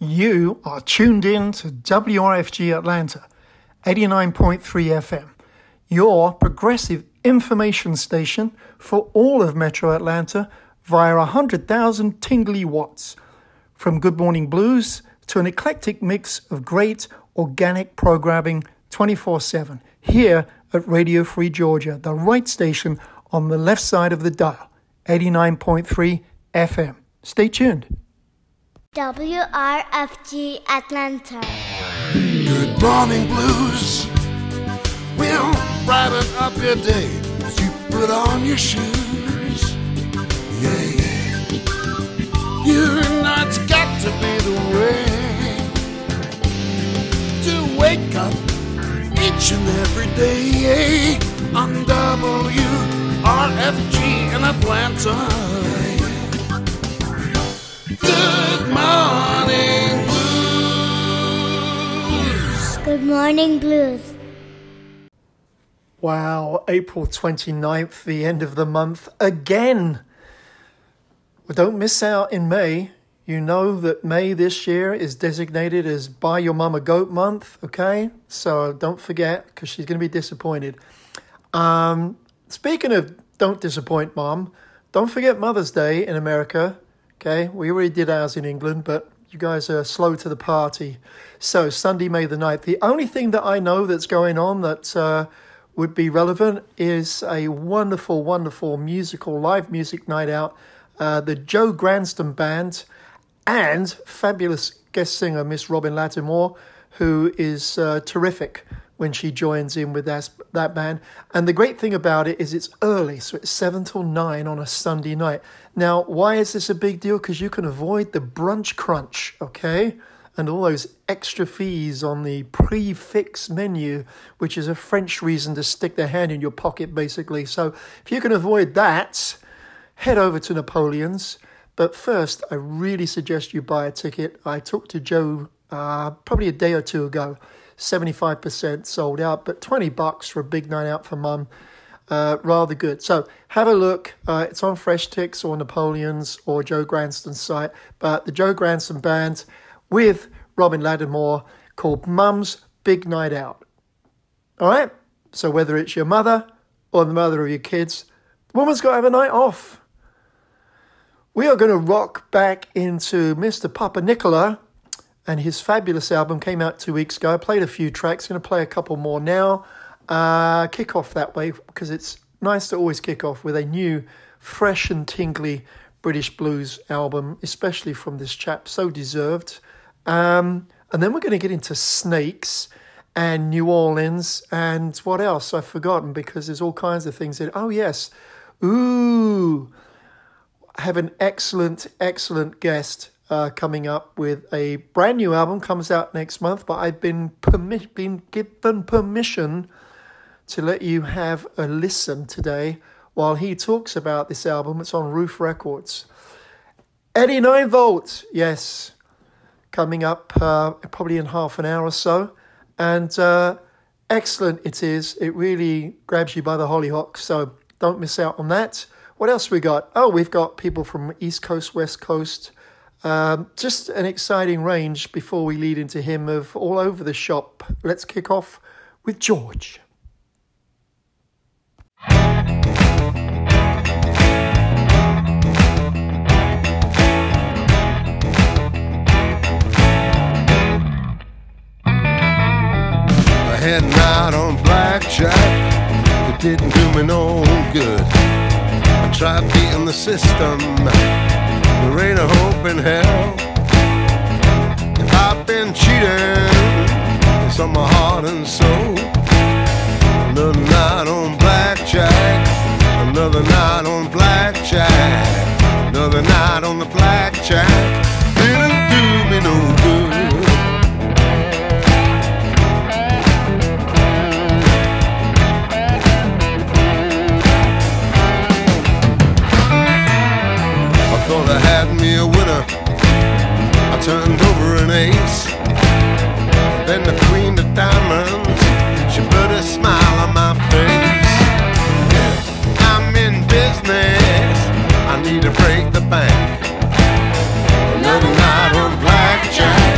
You are tuned in to WRFG Atlanta, 89.3 FM, your progressive information station for all of Metro Atlanta via 100,000 tingly watts. From Good Morning Blues to an eclectic mix of great organic programming 24/7 here at Radio Free Georgia, the right station on the left side of the dial, 89.3 FM. Stay tuned. WRFG Atlanta. Good morning, blues. We'll brighten up your day as you put on your shoes. Yeah, yeah. You know it's got to be the way to wake up each and every day on WRFG in Atlanta. Good morning, blues. Good morning, blues. Wow, April 29th, the end of the month again. Well, don't miss out in May. You know that May this year is designated as Buy Your Mama Goat Month, okay? So don't forget, because she's going to be disappointed. Speaking of don't disappoint Mom, don't forget Mother's Day in America. Okay, we already did ours in England, but you guys are slow to the party. So Sunday, May the 9th. The only thing that I know that's going on that would be relevant is a wonderful, wonderful musical, live music night out. The Joe Gransden Band and fabulous guest singer, Miss Robin Lattimore, who is terrific when she joins in with that band. And the great thing about it is it's early, so it's 7 till 9 on a Sunday night. Now, why is this a big deal? Because you can avoid the brunch crunch, okay? And all those extra fees on the prefix menu, which is a French reason to stick their hand in your pocket, basically. So if you can avoid that, head over to Napoleon's. But first, I really suggest you buy a ticket. I talked to Joe probably a day or two ago. 75% sold out, but $20 for a big night out for Mum. Rather good. So have a look. It's on Fresh Tix or Napoleon's or Joe Gransden's site. But the Joe Gransden Band with Robin Lattimore called Mum's Big Night Out. All right? So whether it's your mother or the mother of your kids, the woman's got to have a night off. We are going to rock back into Mr. Papa Nicola. And his fabulous album came out 2 weeks ago. I played a few tracks. Going to play a couple more now. Kick off that way because it's nice to always kick off with a new, fresh and tingly British blues album, especially from this chap, so deserved. And then we're going to get into Snakes and New Orleans and what else? I've forgotten because there's all kinds of things in. Oh, yes. Ooh. I have an excellent, excellent guest coming up with a brand new album, comes out next month, but I've been given permission to let you have a listen today while he talks about this album. It's on Roof Records. Eddie 9V, yes, coming up probably in half an hour or so. And excellent it is. It really grabs you by the hollyhock, so don't miss out on that. What else we got? Oh, we've got people from East Coast, West Coast. Just an exciting range before we lead into him of all over the shop. Let's kick off with George. I had a night on blackjack that didn't do me no good. I tried beating the system. There ain't a hope in hell. If I've been cheating, it's on my heart and soul. Another night on blackjack, another night on blackjack, another night on the blackjack. Didn't do me no good. Thought I had me a winner, I turned over an ace. Then the queen of diamonds, she put a smile on my face. Yeah, I'm in business, I need to break the bank. Another night on blackjack,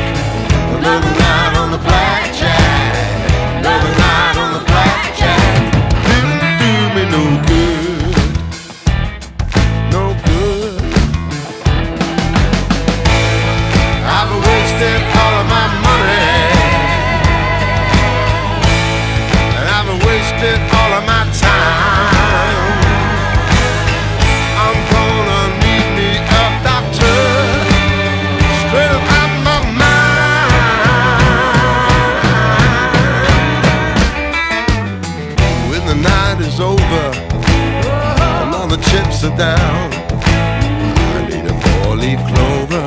are down. I need a four-leaf clover,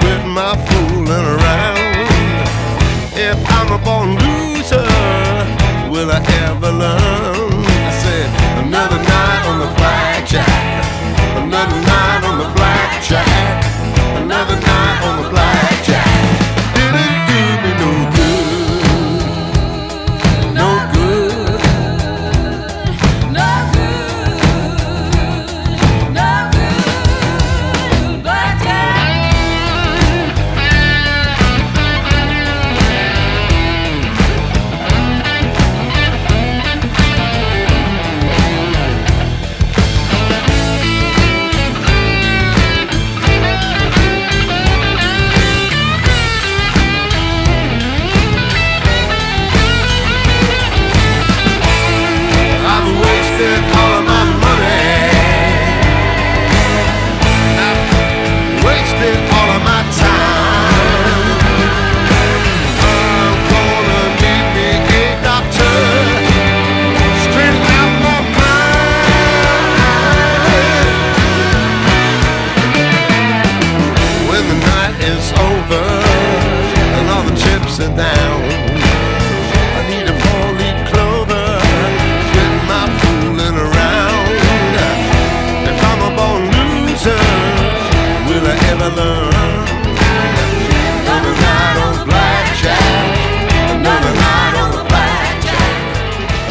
quit my fooling around. If I'm a born loser, will I ever learn? I said, another night on the blackjack, another night on the blackjack, another night on the blackjack. Did it do me no good? No good. No good. No good. Down. I need a four-leaf clover, get my fooling around. If I'm a born loser, will I ever learn? Another night on the blackjack, another night on the blackjack,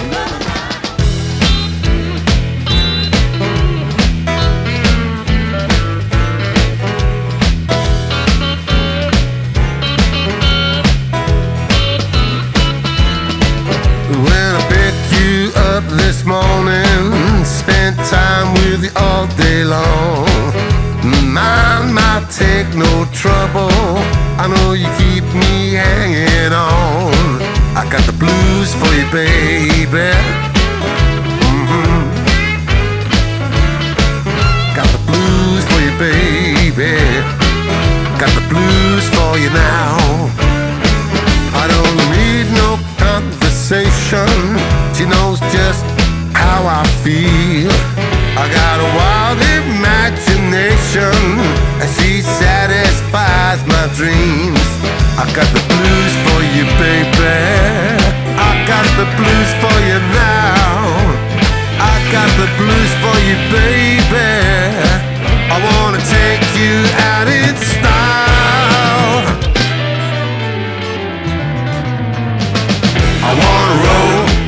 another morning, spent time with you all day long. Mind might take no trouble, I know you keep me hanging on. I got the blues for you, baby. Got the blues for you, baby. Got the blues for you now. I don't need no conversation, she knows just how I feel. I got a wild imagination, and she satisfies my dreams. I got the blues for you, baby. I got the blues for you now. I got the blues for you, baby. I wanna take you out in style. I wanna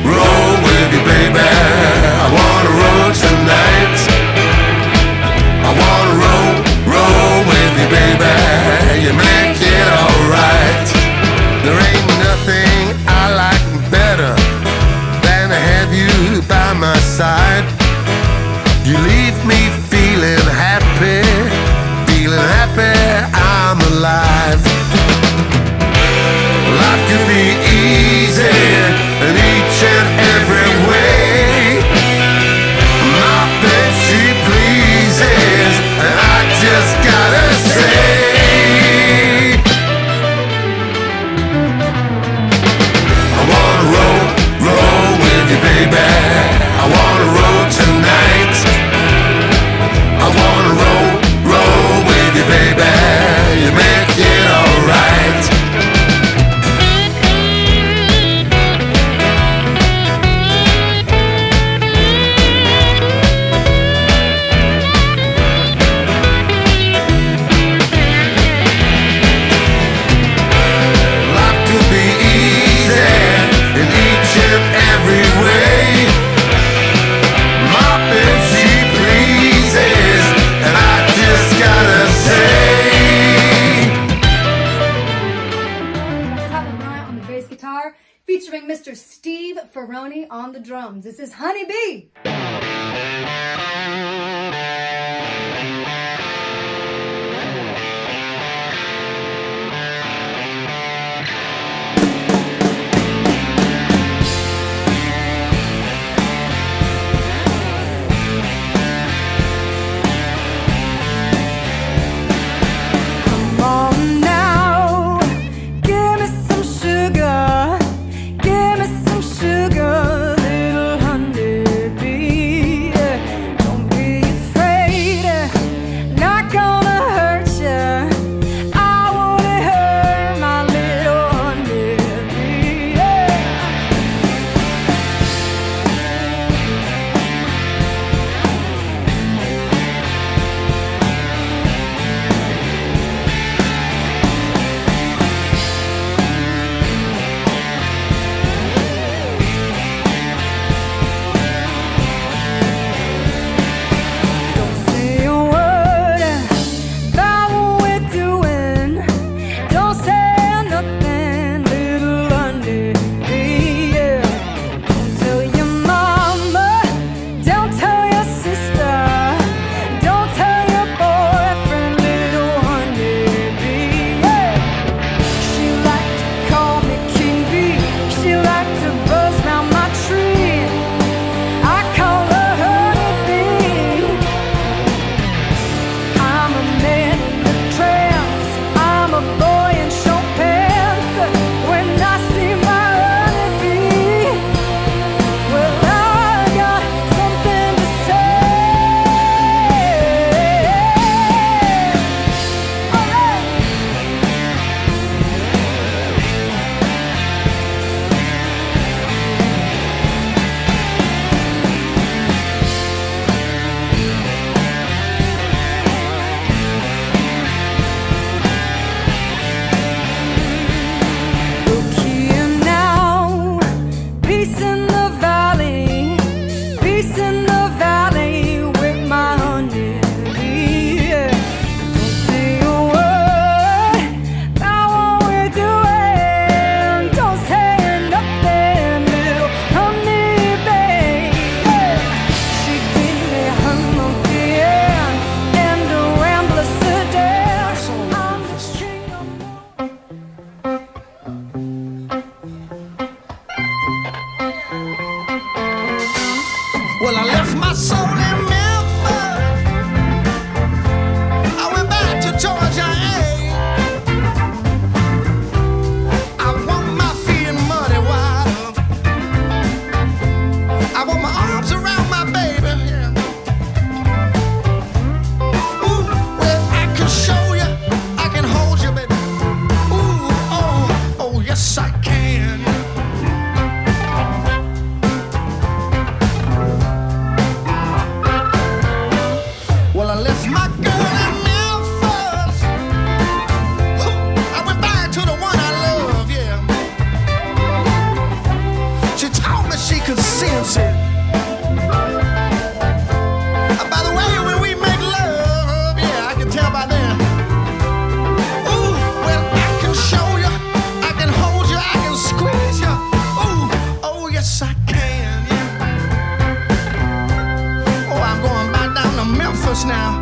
roll with you, baby. I wanna roll tonight. I wanna roll with you, baby. You make it alright. There ain't nothing I like better than to have you by my side. You leave me feeling happy, feeling happy I'm alive. Life can be easy in each and every way. On the drums. This is Honey Bee. my soul in Memphis. I went back to Georgia, I want my feet in muddy water. I want my arms around my baby. Ooh, well, I can show you, I can hold you, baby. Ooh, oh, oh, yes I can. Now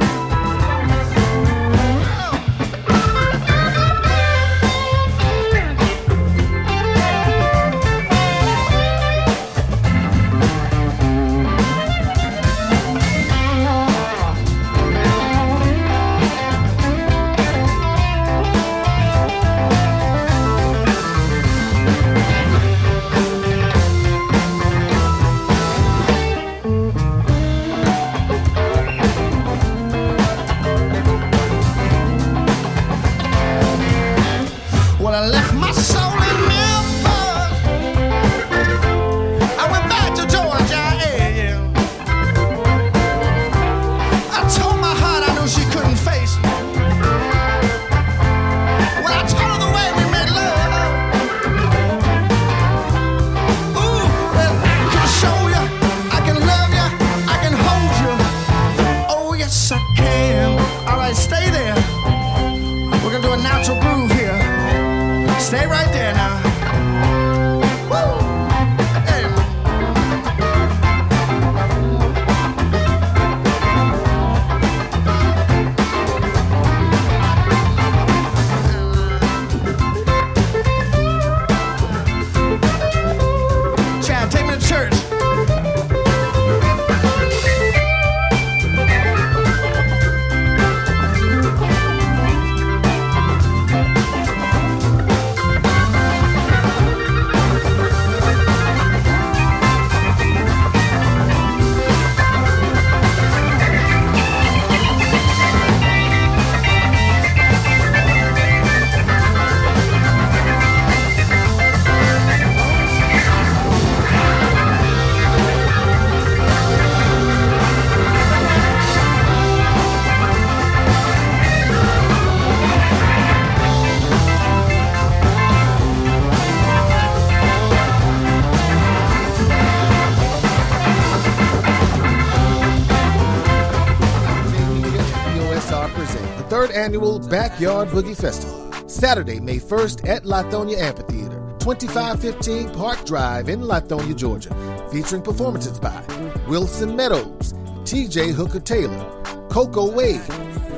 Annual Backyard Boogie Festival, Saturday, May 1st at Lithonia Amphitheater, 2515 Park Drive in Lithonia, Georgia, featuring performances by Wilson Meadows, TJ Hooker-Taylor, Coco Wade,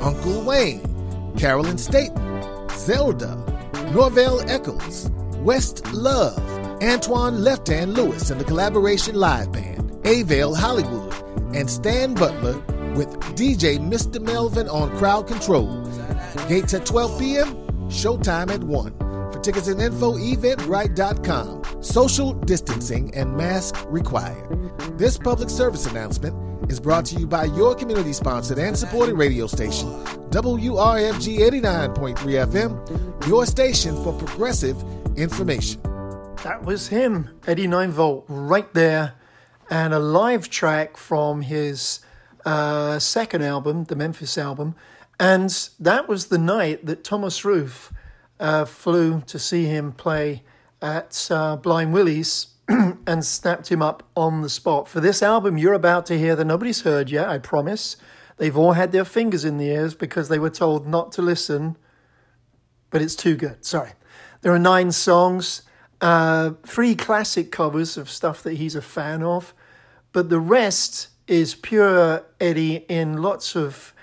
Uncle Wayne, Carolyn Staton, Zelda, Norvell Echols, West Love, Antoine Left-Hand Lewis and the Collaboration Live Band, Avale Hollywood, and Stan Butler with DJ Mr. Melvin on crowd control. Gates at 12 p.m., showtime at 1. For tickets and info, eventright.com. Social distancing and mask required. This public service announcement is brought to you by your community-sponsored and supported radio station, WRFG 89.3 FM, your station for progressive information. That was him, Eddie 9V, right there, and a live track from his second album, the Memphis album. And that was the night that Thomas Ruf flew to see him play at Blind Willie's and snapped him up on the spot. For this album you're about to hear that nobody's heard yet, I promise. They've all had their fingers in the ears because they were told not to listen, but it's too good. Sorry. There are 9 songs, 3 classic covers of stuff that he's a fan of, but the rest is pure Eddie in lots of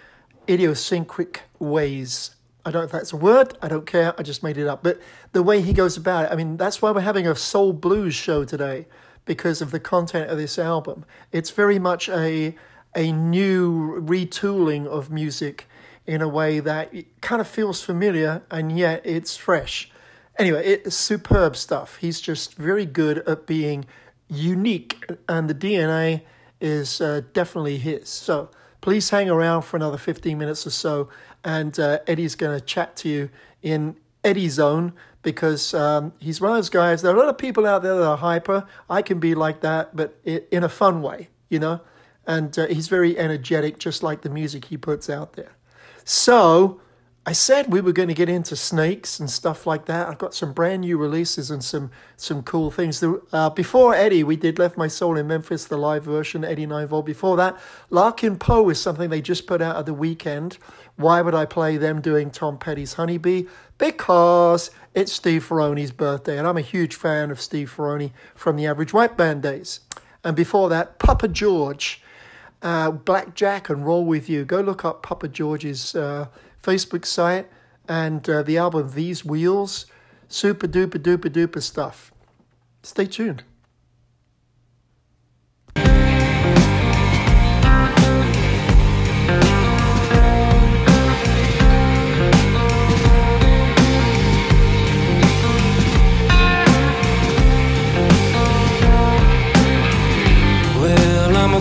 idiosyncratic ways. I don't know if that's a word. I don't care. I just made it up. But the way he goes about it, I mean, that's why we're having a soul blues show today, because of the content of this album. It's very much a new retooling of music in a way that kind of feels familiar, and yet it's fresh. Anyway, it's superb stuff. He's just very good at being unique, and the DNA is definitely his. So please hang around for another 15 minutes or so, and Eddie's going to chat to you in Eddie Zone, because he's one of those guys. There are a lot of people out there that are hyper. I can be like that, but in a fun way, you know? And he's very energetic, just like the music he puts out there. So I said we were going to get into snakes and stuff like that. I've got some brand new releases and some cool things. Before Eddie, we did Left My Soul in Memphis, the live version, Eddie 9V. Before that, Larkin Poe is something they just put out at the weekend. Why would I play them doing Tom Petty's Honeybee? Because it's Steve Ferroni's birthday, and I'm a huge fan of Steve Ferroni from the Average White Band days. And before that, Papa George, Blackjack and Roll With You. Go look up Papa George's Facebook site, and the album These Wheels. Super duper duper duper stuff. Stay tuned.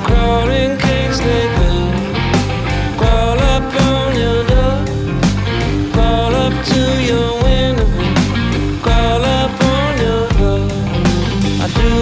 Crowding kings they build. Call up on your door. Call up to your window. Call up on your door. I do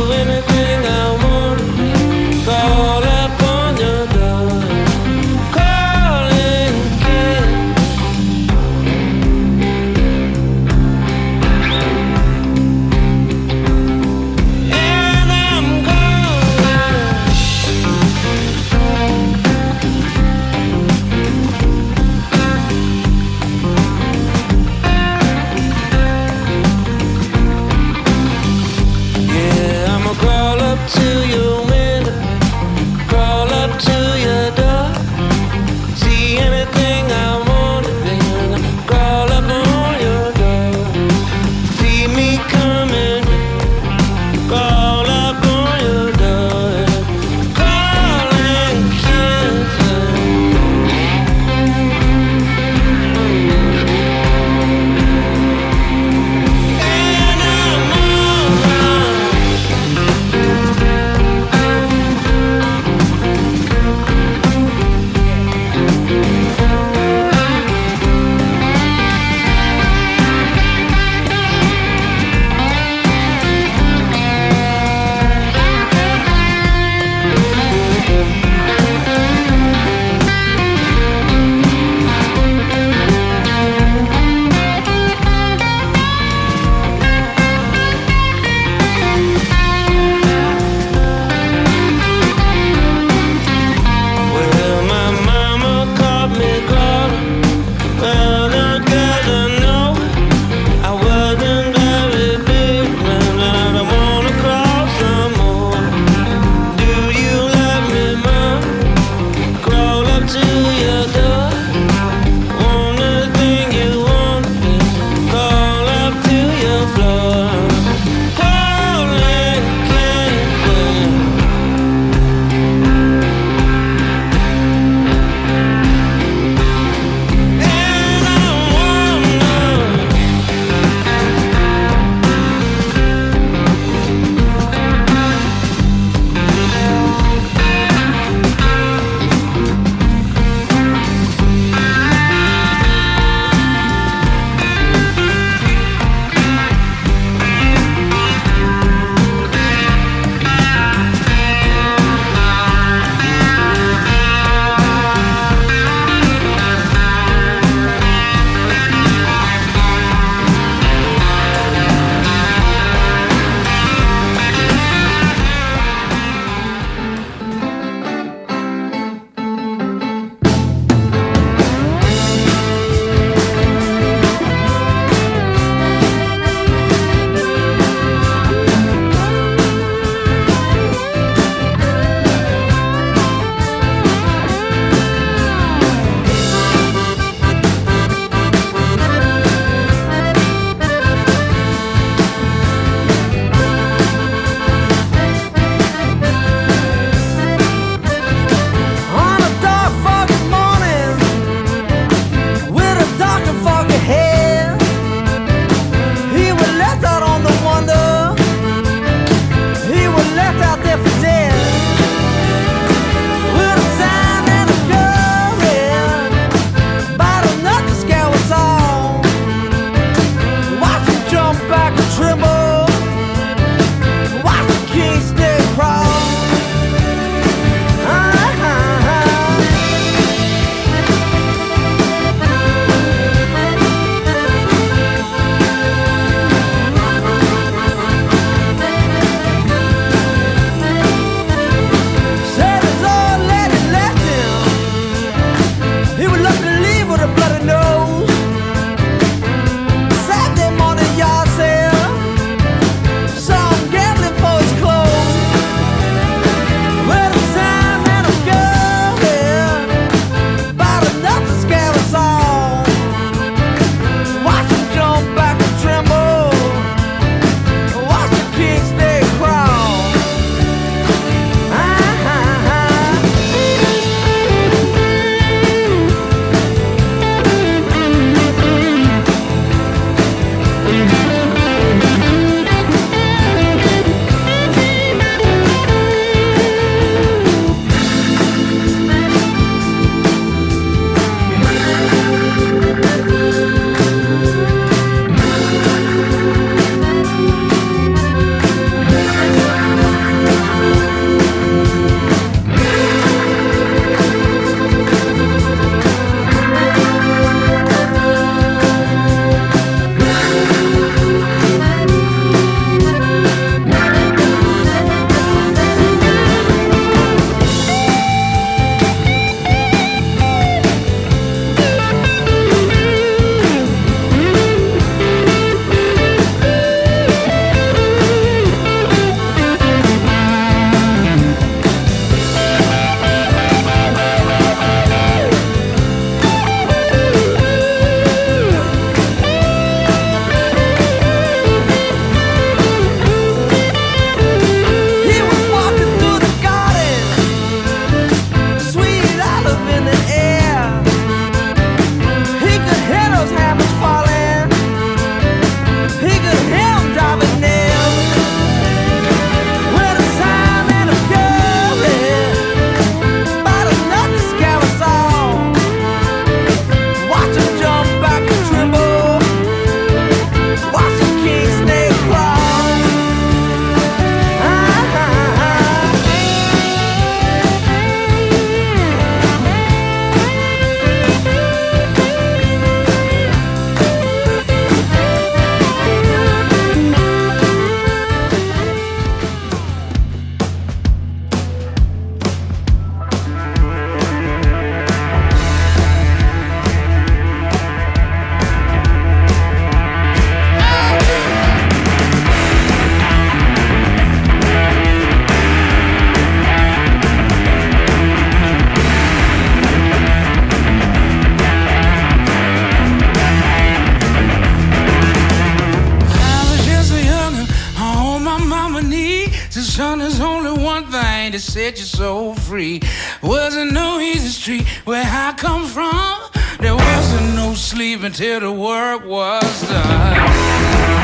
that set your soul free. Wasn't no easy street where I come from. There wasn't no sleep until the work was done.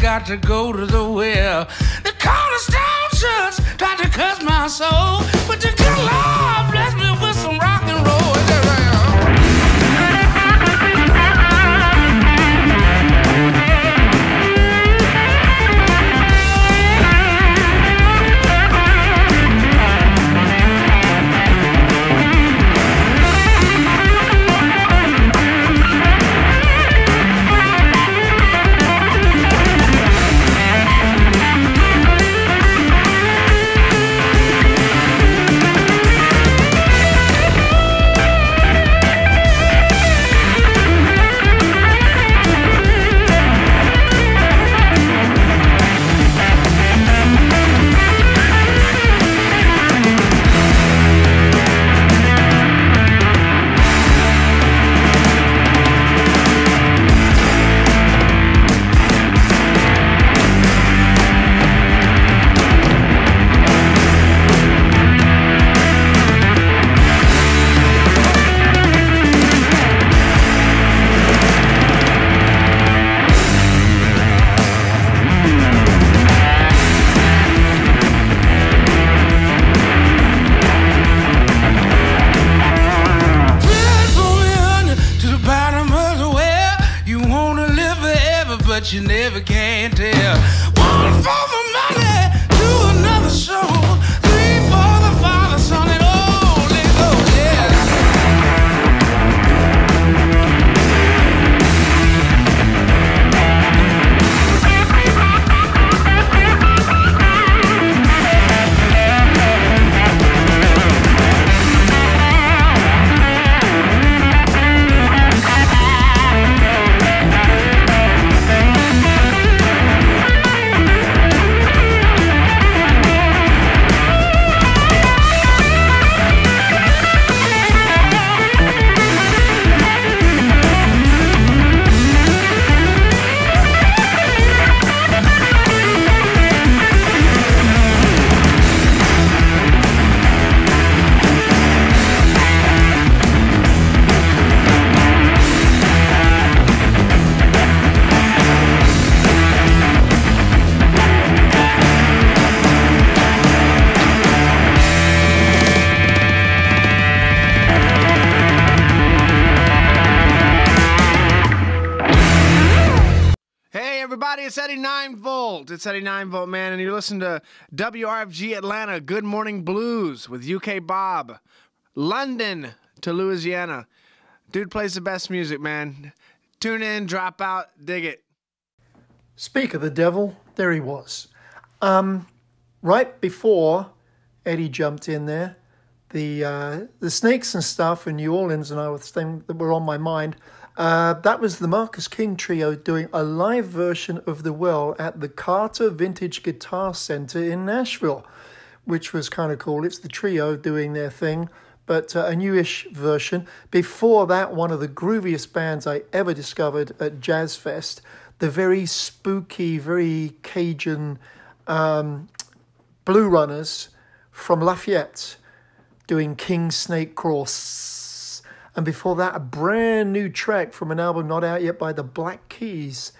Got to go to the well. The cornerstone church tried to curse my soul, but the good Lord blessed me with some rock and roll. Is that It's Eddie 9V. It's Eddie 9V, man, and you're listening to WRFG Atlanta, Good Morning Blues with UK Bob. London to Louisiana. Dude plays the best music, man. Tune in, drop out, dig it. Speak of the devil, there he was. Right before Eddie jumped in there, the snakes and stuff in New Orleans and I was things that were on my mind. That was the Marcus King Trio doing a live version of The Well at the Carter Vintage Guitar Center in Nashville, which was kind of cool. It's the trio doing their thing, but a newish version. Before that, one of the grooviest bands I ever discovered at Jazz Fest, the very spooky, very Cajun Blue Runners from Lafayette doing King Snake Crawl. And before that, a brand new track from an album not out yet by the Black Keys,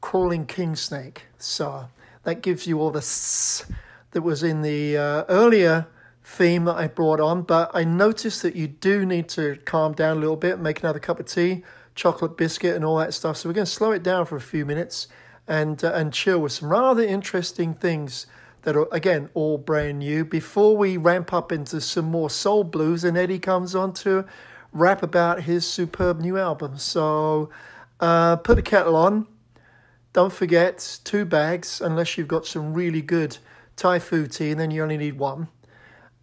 Crawling Kingsnake. So that gives you all the s that was in the earlier theme that I brought on. But I noticed that you do need to calm down a little bit, make another cup of tea, chocolate biscuit and all that stuff. So we're going to slow it down for a few minutes and chill with some rather interesting things that are, again, all brand new. Before we ramp up into some more soul blues and Eddie comes on to rap about his superb new album. So put the kettle on. Don't forget 2 bags, unless you've got some really good Thai food tea, and then you only need 1.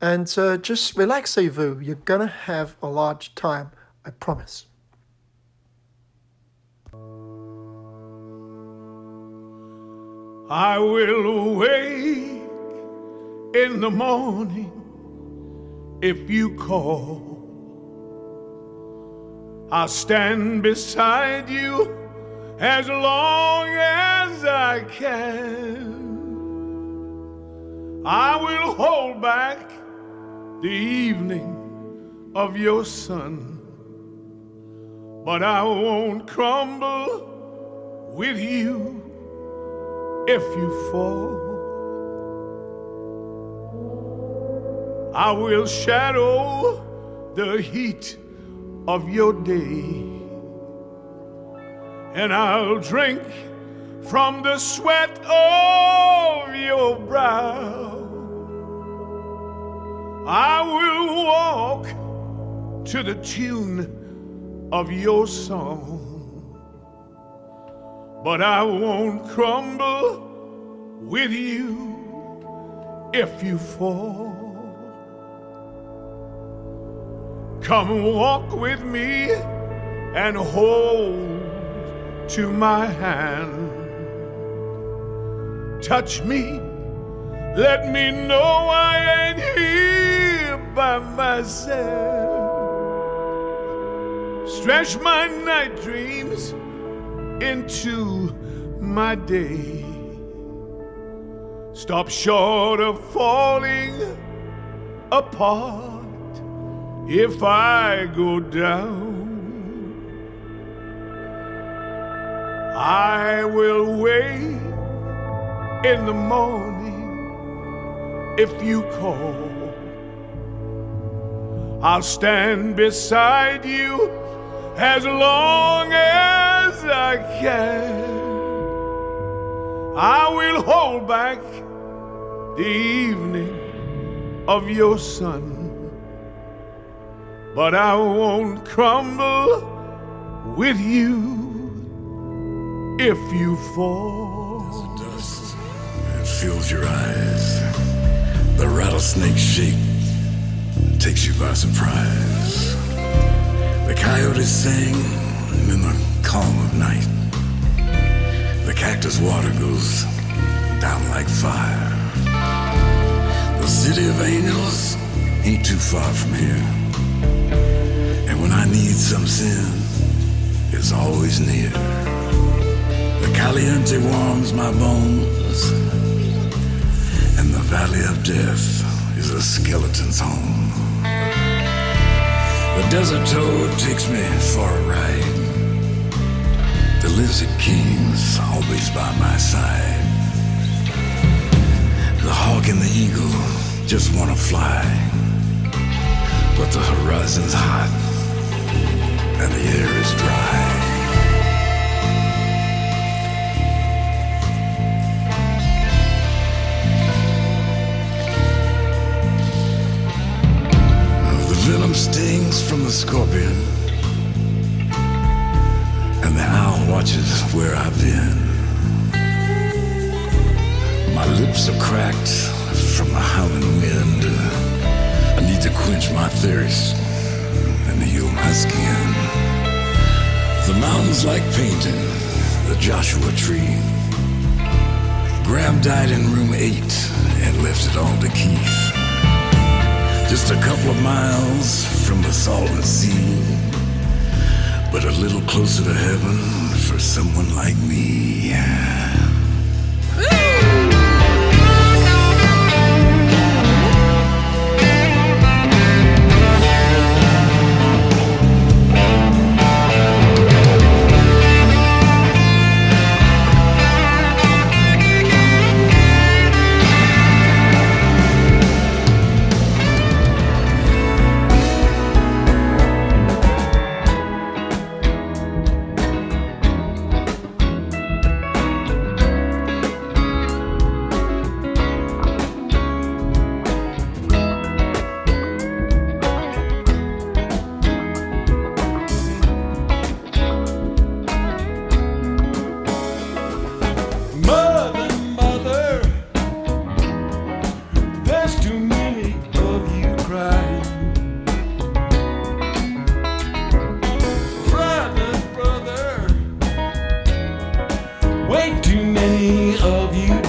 And just relaxez-vous. You're going to have a large time, I promise. I will awake in the morning if you call. I'll stand beside you as long as I can. I will hold back the evening of your sun, but I won't crumble with you if you fall. I will shadow the heat of your day, and I'll drink from the sweat of your brow. I will walk to the tune of your song, but I won't crumble with you if you fall. Come walk with me and hold to my hand. Touch me, let me know I ain't here by myself. Stretch my night dreams into my day. Stop short of falling apart if I go down. I will wait in the morning if you call. I'll stand beside you as long as I can. I will hold back the evening of your sun, but I won't crumble with you if you fall. As the dust that fills your eyes, the rattlesnake shake takes you by surprise. The coyotes sing in the calm of night. The cactus water goes down like fire. The city of angels ain't too far from here. And when I need some sin, it's always near. The caliente warms my bones, and the valley of death is a skeleton's home. The desert toad takes me for a ride. The lizard king's always by my side. The hawk and the eagle just want to fly, but the horizon's hot and the air is dry. The venom stings from the scorpion, and the owl watches where I've been. My lips are cracked from the howling wind. I need to quench my thirst and heal my skin. The mountains like painting, the Joshua tree. Graham died in room 8 and left it all to Keith. Just a couple of miles from the Salton Sea, but a little closer to heaven for someone like me. Way too many of you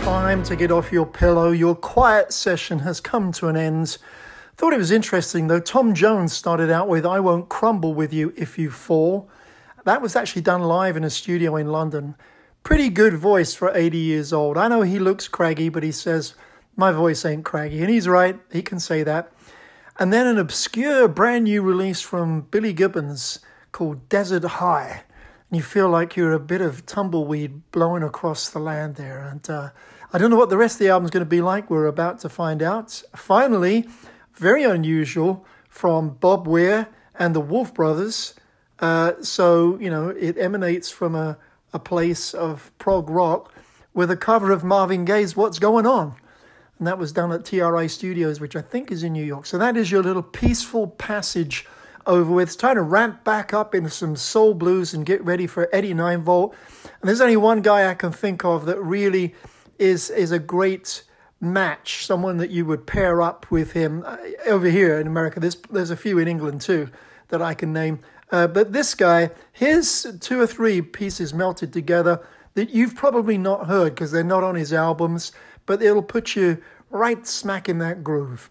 time to get off your pillow. Your quiet session has come to an end. Thought it was interesting, though. Tom Jones started out with I Won't Crumble With You If You Fall. That was actually done live in a studio in London. Pretty good voice for 80 years old. I know he looks craggy, but he says, my voice ain't craggy. And he's right. He can say that. And then an obscure brand new release from Billy Gibbons called Desert High. And you feel like you're a bit of tumbleweed blowing across the land there. And I don't know what the rest of the album's going to be like. We're about to find out. Finally, very unusual from Bob Weir and the Wolf Brothers. So, you know, it emanates from a place of prog rock with a cover of Marvin Gaye's What's Going On. And that was done at TRI Studios, which I think is in New York. So that is your little peaceful passage over with. It's time to ramp back up into some soul blues and get ready for Eddie 9V. And there's only one guy I can think of that really is a great match, someone that you would pair up with him over here in America. There's a few in England too that I can name. But this guy, here's two or three pieces melted together that you've probably not heard because they're not on his albums, but it'll put you right smack in that groove.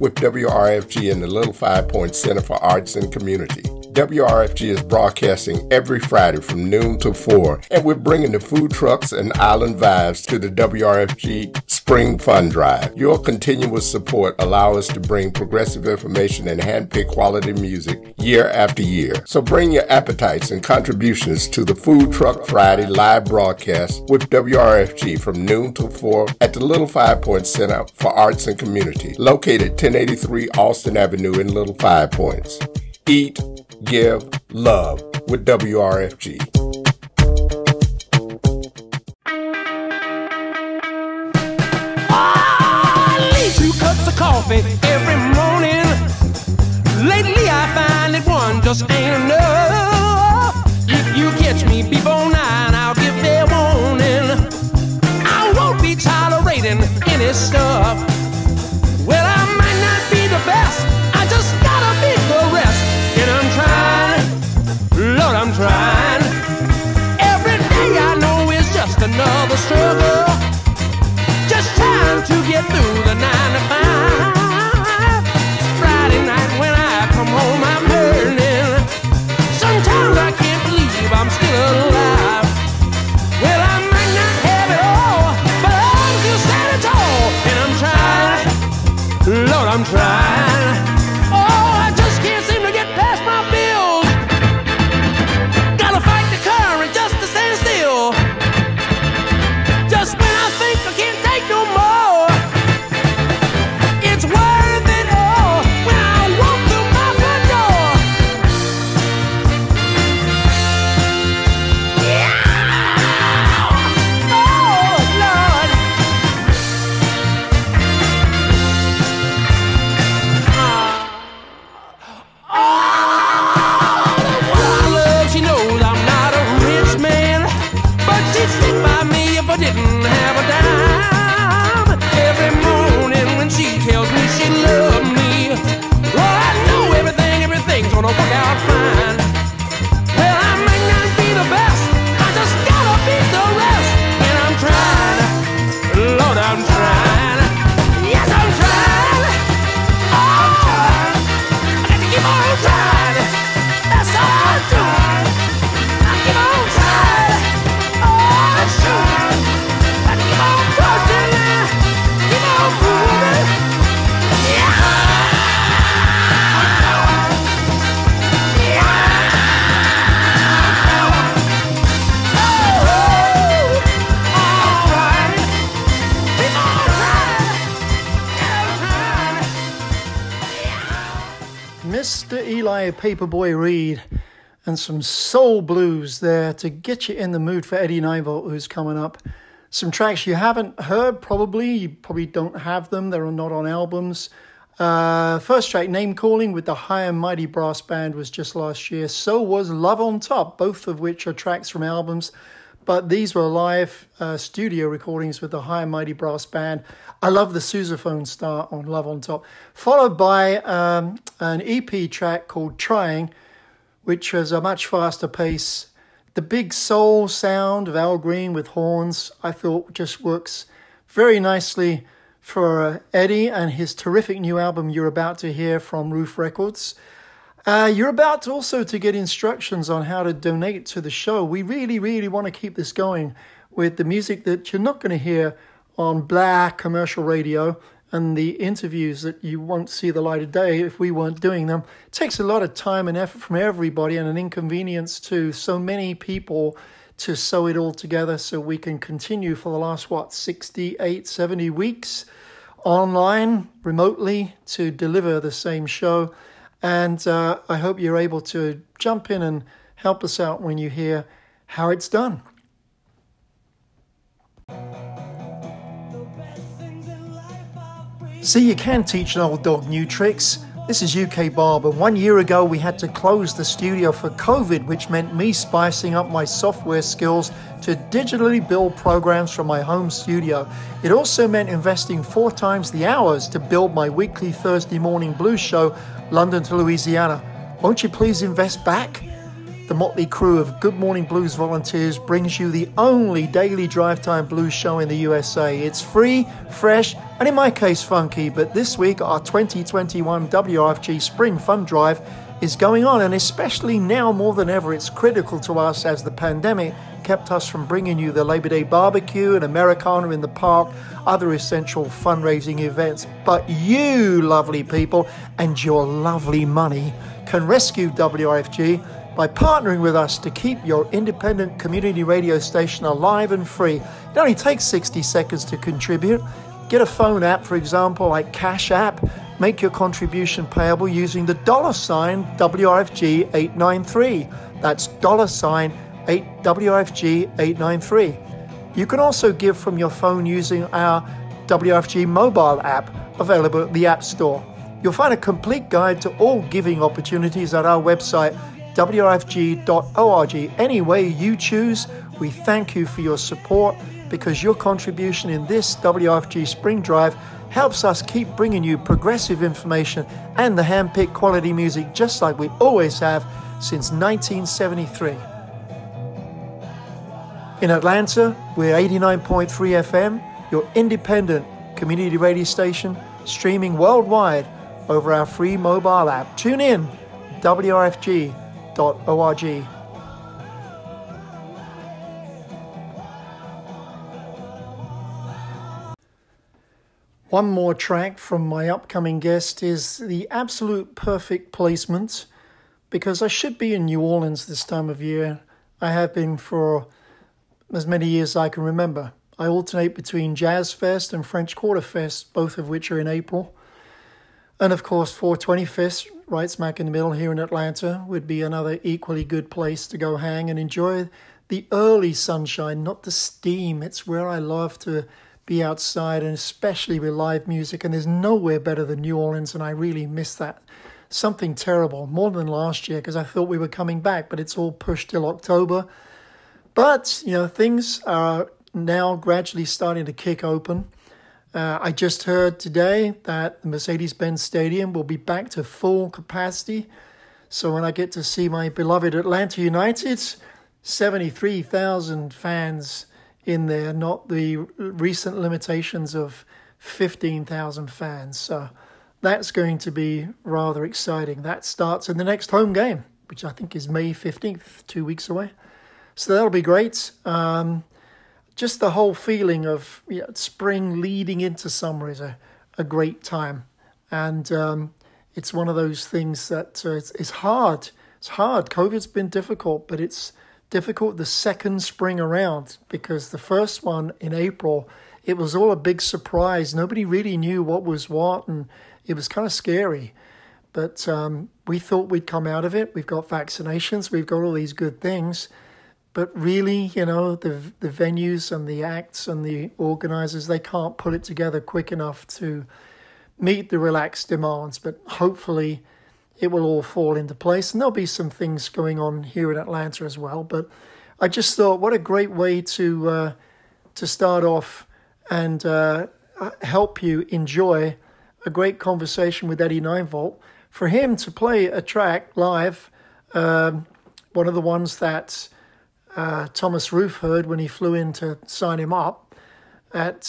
with WRFG and the Little 5 Points Center for Arts and Community. WRFG is broadcasting every Friday from noon to 4, and we're bringing the food trucks and island vibes to the WRFG Spring Fund Drive. Your continuous support allows us to bring progressive information and hand-picked quality music year after year. So bring your appetites and contributions to the Food Truck Friday live broadcast with WRFG from noon to 4 at the Little 5 Points Center for Arts and Community, located 1083 Austin Avenue in Little 5 Points. Eat, give, love with WRFG. Coffee every morning. Lately I find that one just ain't enough. If you catch me before 9, I'll give fair warning. I won't be tolerating any stuff. Well, I might not be the best, I just gotta be correct. And I'm trying, Lord, I'm trying. Every day I know is just another struggle, just trying to get through the 9 to 5. I'm still alive. Well, I might not have it all, but I'm still standing tall. And I'm trying, I'm trying. Oh, I just can't seem to get past my bills. Gotta fight the current just to stand still. Just when I think I can't take no more, it's worth it all when I walk through my front door. Yeah! Oh, Lord. Oh, the one I love, she knows I'm not a rich man, but she'd stick by me if I didn't have a dime. Every morning when she tells me she loves me, well, I know everything's gonna work out fine. Well, I may not be the best, I just gotta beat the rest. And I'm trying, Lord, I'm trying. Yes, I'm trying. I'm trying. I got to keep on trying. That's all I'm trying. I keep on trying. Oh, I'm trying. I keep on pushing. Keep on moving. Yeah. Yeah. Oh, all right. Keep on trying. Yeah, I'm trying. Mr. Eli Paperboy Reed and some soul blues there to get you in the mood for Eddie 9V, who's coming up. Some tracks you haven't heard, probably. You probably don't have them. They're not on albums. First track, Name Calling, with the High and Mighty Brass Band, was just last year. So was Love on Top, both of which are tracks from albums. But these were live studio recordings with the High and Mighty Brass Band. I love the sousaphone start on Love on Top, followed by an EP track called Trying, which was a much faster pace. The big soul sound of Al Green with horns, I thought, just works very nicely for Eddie and his terrific new album you're about to hear from Roof Records. You're about to also to get instructions on how to donate to the show. We really, really want to keep this going with the music that you're not going to hear on blah commercial radio and the interviews that you won't see the light of day if we weren't doing them. It takes a lot of time and effort from everybody and an inconvenience to so many people to sew it all together so we can continue for the last, what, 68, 70 weeks online, remotely, to deliver the same show. And I hope you're able to jump in and help us out when you hear how it's done. See, you can teach an old dog new tricks. This is UK Bob, and 1 year ago we had to close the studio for COVID, which meant me spicing up my software skills to digitally build programs from my home studio. It also meant investing 4 times the hours to build my weekly Thursday morning blues show, London to Louisiana. Won't you please invest back? The motley crew of Good Morning Blues volunteers brings you the only daily drive time blues show in the USA. It's free, fresh, and in my case, funky. But this week, our 2021 WRFG Spring Fun Drive is going on, and especially now more than ever, it's critical to us as the pandemic kept us from bringing you the Labor Day barbecue, an Americana in the park, other essential fundraising events. But you lovely people and your lovely money can rescue WRFG by partnering with us to keep your independent community radio station alive and free. It only takes 60 seconds to contribute. Get a phone app, for example, like Cash App. Make your contribution payable using the $ WRFG893. That's $8 WRFG893. You can also give from your phone using our WRFG mobile app, available at the App Store. You'll find a complete guide to all giving opportunities at our website, wrfg.org. Any way you choose, we thank you for your support, because your contribution in this WRFG Spring Drive helps us keep bringing you progressive information and the hand-picked quality music, just like we always have since 1973. In Atlanta, we're 89.3 FM, your independent community radio station, streaming worldwide over our free mobile app. Tune in, wrfg.org. One more track from my upcoming guest is the absolute perfect placement, because I should be in New Orleans this time of year. I have been for as many years as I can remember. I alternate between Jazz Fest and French Quarter Fest, both of which are in April. And of course, 420 Fest, right smack in the middle here in Atlanta, would be another equally good place to go hang and enjoy the early sunshine, not the steam. It's where I love to be outside, and especially with live music. And there's nowhere better than New Orleans, and I really miss that. Something terrible, more than last year, because I thought we were coming back, but it's all pushed till October. But, you know, things are now gradually starting to kick open. I just heard today that the Mercedes-Benz Stadium will be back to full capacity. So when I get to see my beloved Atlanta United, 73,000 fans in there, not the recent limitations of 15,000 fans. So that's going to be rather exciting. That starts in the next home game, which I think is May 15th, 2 weeks away. So that'll be great. Just the whole feeling of, you know, spring leading into summer is a great time. And it's one of those things that it's hard. It's hard. COVID's been difficult, but it's difficult the second spring around, because the first one in April, it was all a big surprise. Nobody really knew what was what, and it was kind of scary. But we thought we'd come out of it. We've got vaccinations. We've got all these good things. But really, you know, the venues and the acts and the organisers, they can't put it together quick enough to meet the relaxed demands. But hopefully it will all fall into place. And there'll be some things going on here in Atlanta as well. But I just thought, what a great way to start off and help you enjoy a great conversation with Eddie 9V. For him to play a track live, one of the ones that Thomas Ruf heard when he flew in to sign him up at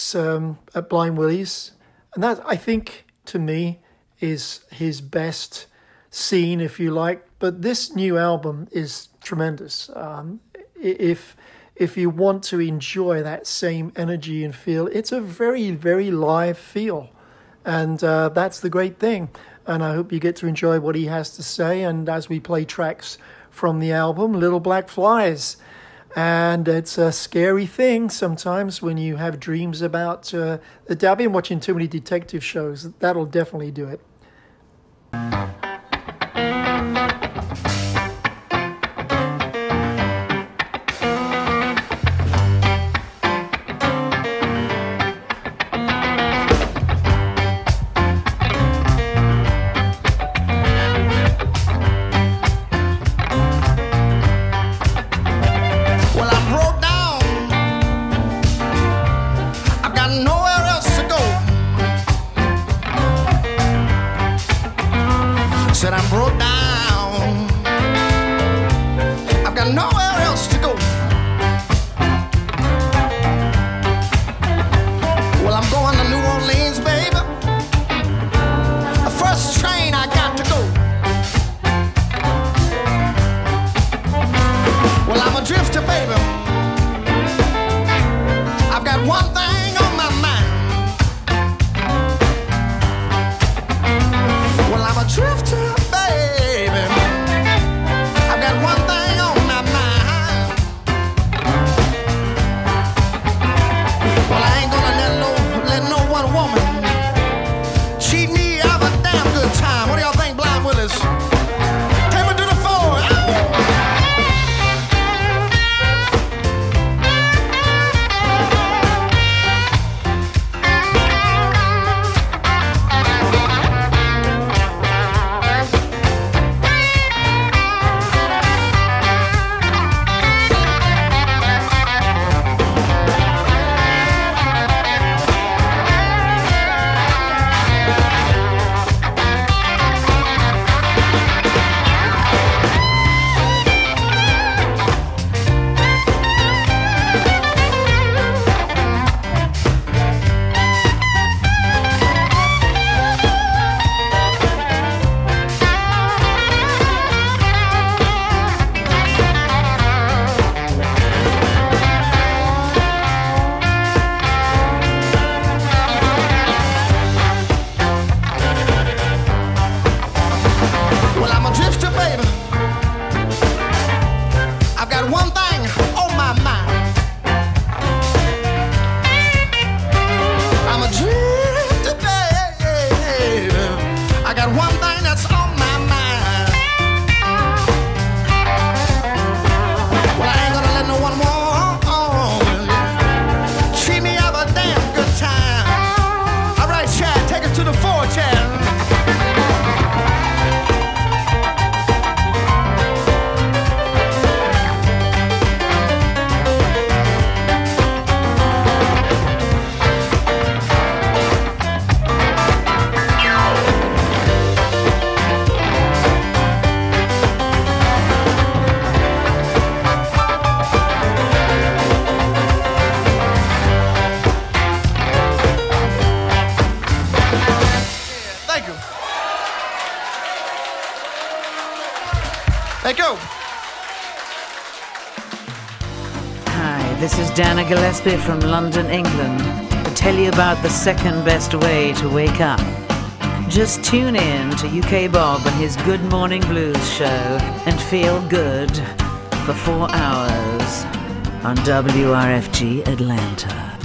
Blind Willie's. And that, I think, to me, is his best scene, if you like. But this new album is tremendous. If you want to enjoy that same energy and feel, it's a very, very live feel. And that's the great thing. And I hope you get to enjoy what he has to say. And as we play tracks from the album, Little Black Flies. And it's a scary thing sometimes when you have dreams about the I've been watching too many detective shows. That'll definitely do it. Let go. Hi, this is Dana Gillespie from London, England, to tell you about the second best way to wake up. Just tune in to UK Bob and his Good Morning Blues show and feel good for 4 hours on WRFG Atlanta.